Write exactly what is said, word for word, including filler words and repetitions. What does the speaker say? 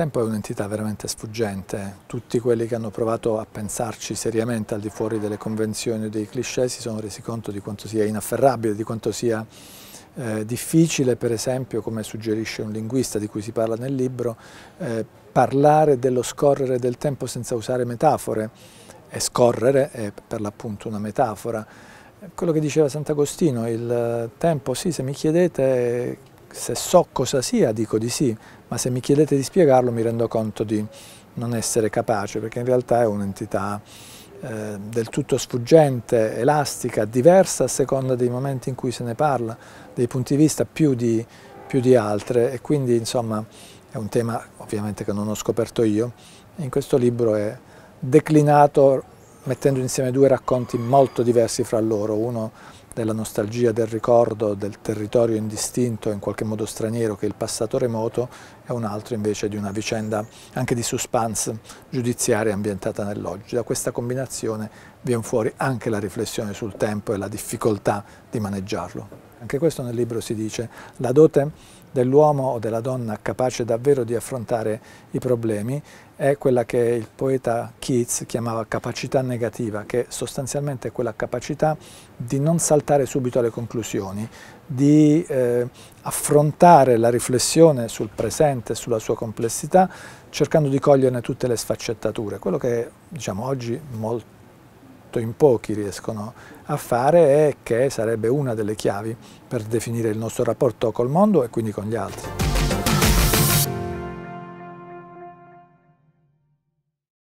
Il tempo è un'entità veramente sfuggente, tutti quelli che hanno provato a pensarci seriamente al di fuori delle convenzioni o dei cliché si sono resi conto di quanto sia inafferrabile, di quanto sia eh, difficile, per esempio, come suggerisce un linguista di cui si parla nel libro, eh, parlare dello scorrere del tempo senza usare metafore, e scorrere è per l'appunto una metafora. Quello che diceva Sant'Agostino, il tempo, sì, se mi chiedete se so cosa sia dico di sì, ma se mi chiedete di spiegarlo mi rendo conto di non essere capace, perché in realtà è un'entità eh, del tutto sfuggente, elastica, diversa a seconda dei momenti in cui se ne parla, dei punti di vista più di, più di altre, e quindi insomma è un tema ovviamente che non ho scoperto io. In questo libro è declinato mettendo insieme due racconti molto diversi fra loro, uno della nostalgia, del ricordo, del territorio indistinto, in qualche modo straniero, che è il passato remoto, e un altro invece di una vicenda anche di suspense giudiziaria ambientata nell'oggi. Da questa combinazione viene fuori anche la riflessione sul tempo e la difficoltà di maneggiarlo. Anche questo nel libro si dice, la dote dell'uomo o della donna capace davvero di affrontare i problemi è quella che il poeta Keats chiamava capacità negativa, che sostanzialmente è quella capacità di non saltare subito alle conclusioni, di eh, affrontare la riflessione sul presente, sulla sua complessità, cercando di coglierne tutte le sfaccettature. Quello che diciamo oggi molto in pochi riescono a fare e che sarebbe una delle chiavi per definire il nostro rapporto col mondo e quindi con gli altri.